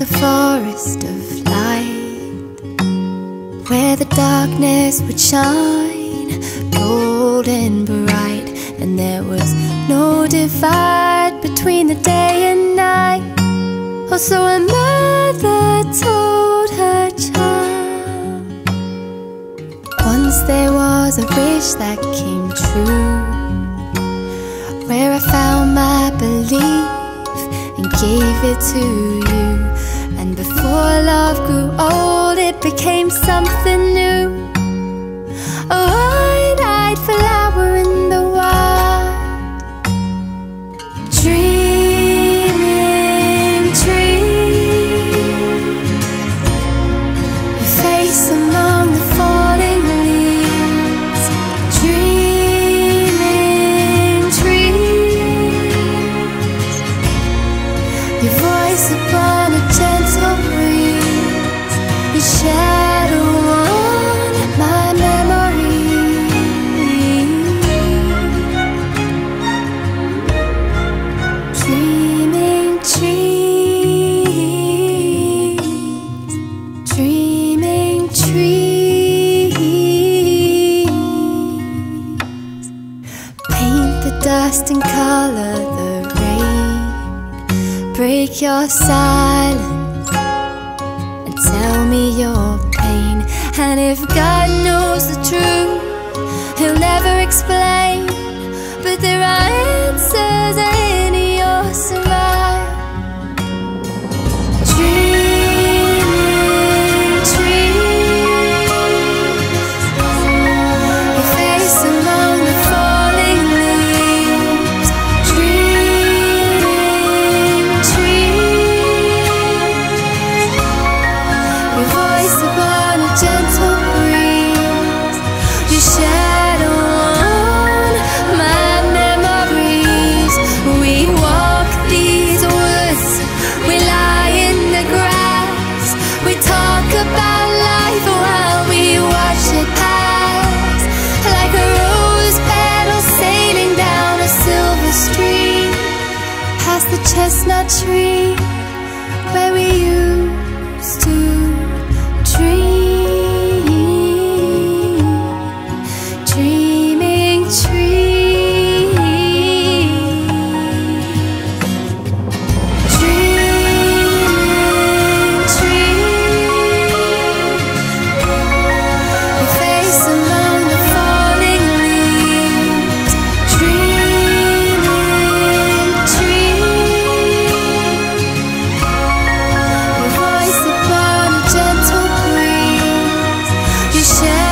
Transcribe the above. is a forest of light, where the darkness would shine bold and bright, and there was no divide between the day and night. Oh, so a mother told her child. Once there was a wish that came true, where I found my belief and gave it to you. And before love grew old, it became something new. A wide-eyed flower in the wild, dreaming tree. Your face among the falling leaves, dreaming tree. Your voice upon a gentle breeze, your shadow on my memory. Dreaming trees, dreaming trees. Paint the dust and color the break your silence and tell me your pain. And if God knows the truth, He'll never explain. But there are answers in your smile. Dreaming trees, your face among the falling leaves, the chestnut tree where we used to dream. Dreaming trees, dreaming trees. Your face among the falling leaves, dreaming trees. Your voice upon a gentle breeze, your shadow.